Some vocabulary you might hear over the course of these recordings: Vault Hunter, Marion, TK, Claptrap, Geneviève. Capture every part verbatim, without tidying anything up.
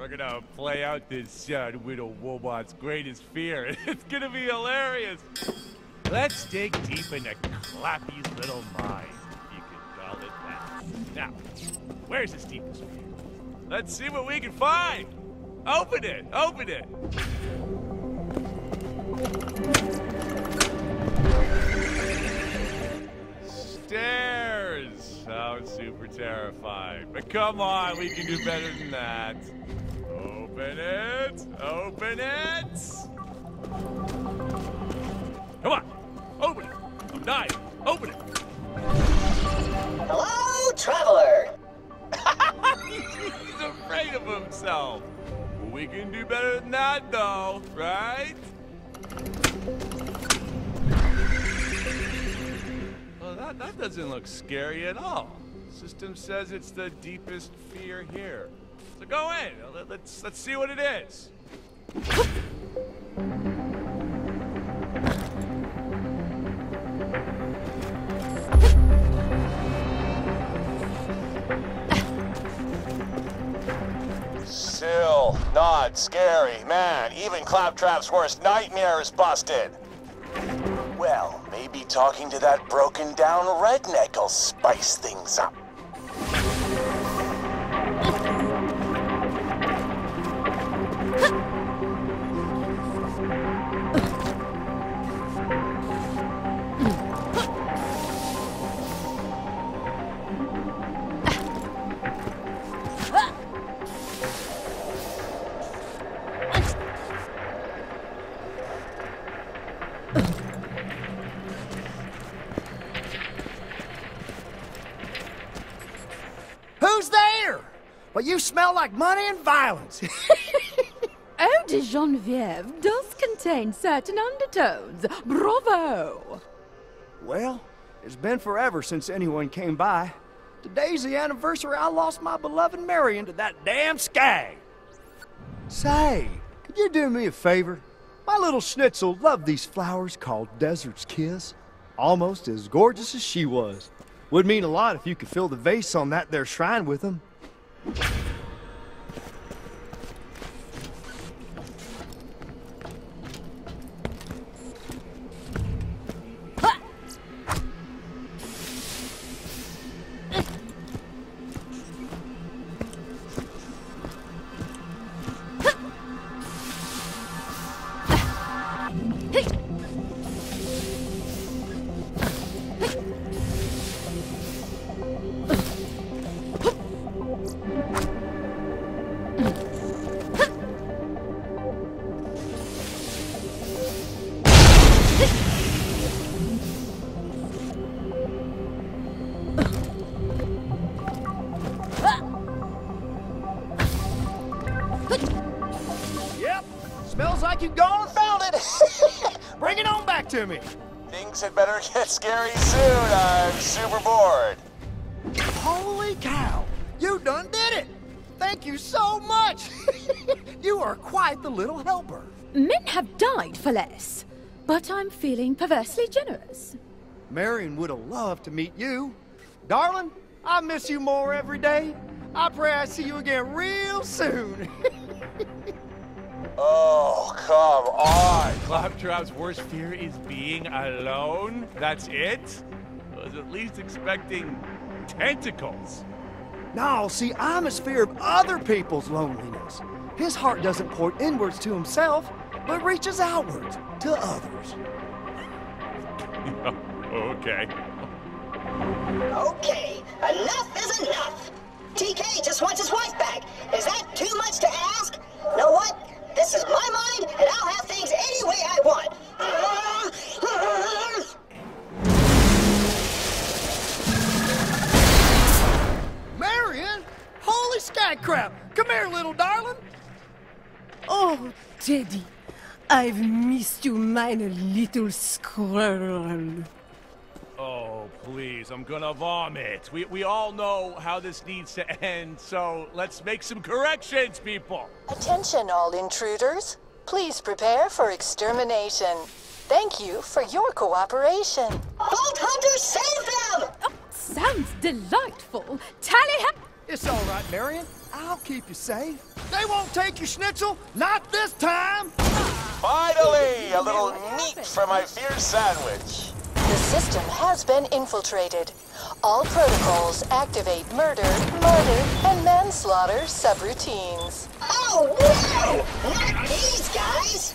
We're gonna play out this uh, Widow Wobot's greatest fear. It's gonna be hilarious. Let's dig deep into Clappy's little mind. You can call it that. Now, where's his deepest fear? Let's see what we can find. Open it, open it. Stairs! Sounds super terrifying, but come on, we can do better than that. Open it, open it! Come on, open it! I'm dying, open it! Hello, traveler! He's afraid of himself. We can do better than that, though, right? Well, that, that doesn't look scary at all. System says it's the deepest fear here. So go in. Let's, let's see what it is. Still not scary. Man, even Claptrap's worst nightmare is busted. Well, maybe talking to that broken-down redneck'll spice things up. You smell like money and violence. Eau de Geneviève does contain certain undertones. Bravo! Well, it's been forever since anyone came by. Today's the anniversary I lost my beloved Marion to that damn skag. Say, could you do me a favor? My little schnitzel loved these flowers called Desert's Kiss. Almost as gorgeous as she was. Would mean a lot if you could fill the vase on that there shrine with them. Things had better get scary soon. I'm super bored. Holy cow! You done did it! Thank you so much! You are quite the little helper. Men have died for less, but I'm feeling perversely generous. Marion would have loved to meet you. Darling, I miss you more every day. I pray I see you again real soon. Oh, come on! Claptrap's worst fear is being alone? That's it? I was at least expecting tentacles. No, see, I'm his fear of other people's loneliness. His heart doesn't pour inwards to himself, but reaches outwards to others. Okay. Okay, enough is enough! T K just wants his wife back! Is that too much to ask? Know what? This is my mind, and I'll have things any way I want. Marion? Holy sky crap! Come here, little darling! Oh, Teddy, I've missed you, mine little squirrel. Oh, please, I'm gonna vomit. We, we all know how this needs to end, so let's make some corrections, people! Attention, all intruders. Please prepare for extermination. Thank you for your cooperation. Vault Hunter, save them! Oh, sounds delightful. Tally-ho! It's all right, Marion. I'll keep you safe. They won't take your schnitzel. Not this time. Finally, a little meat for my fierce sandwich. The system has been infiltrated. All protocols activate murder, murder, and manslaughter subroutines. Oh, wow! Not these guys!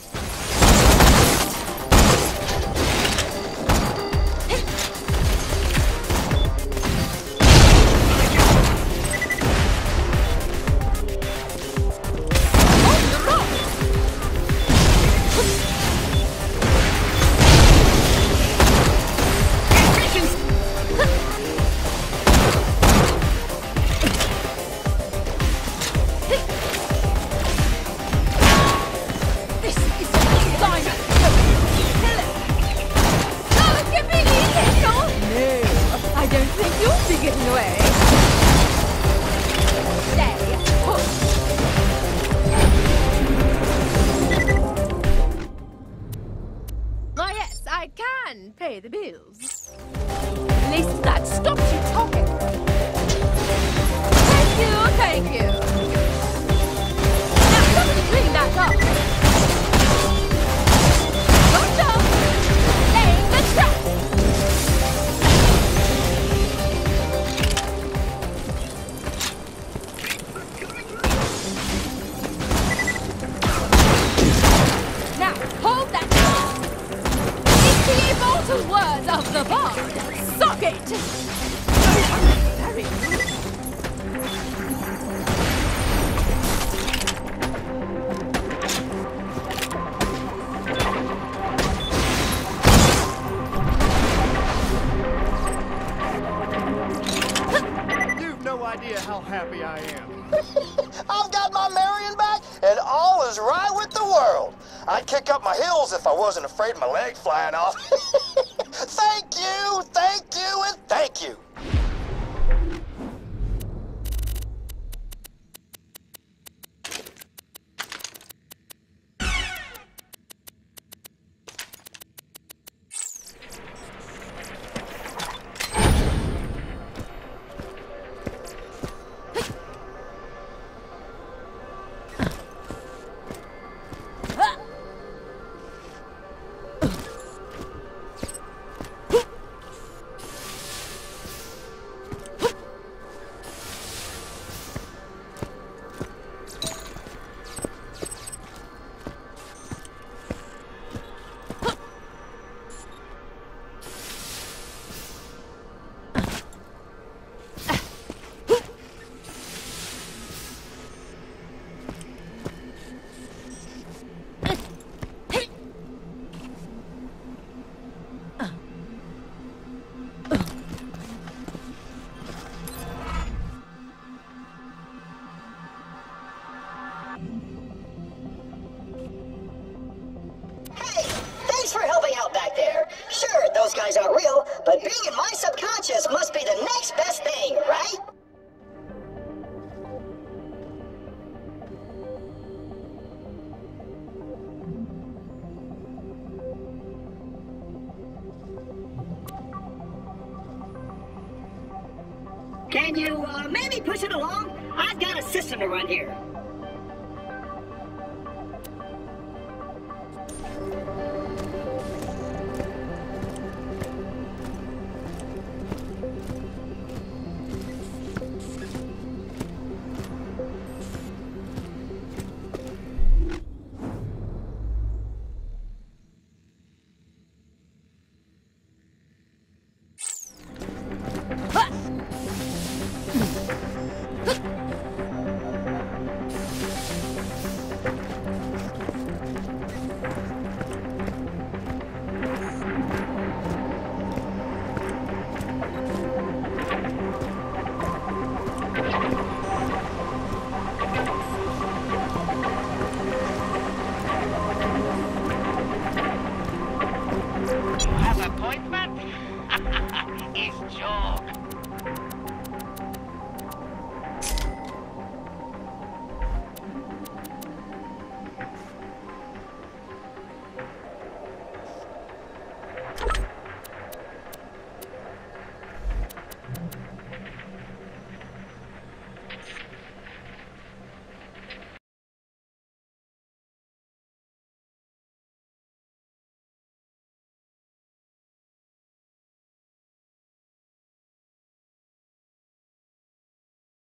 Can you, uh, maybe push it along? I've got a system to run here.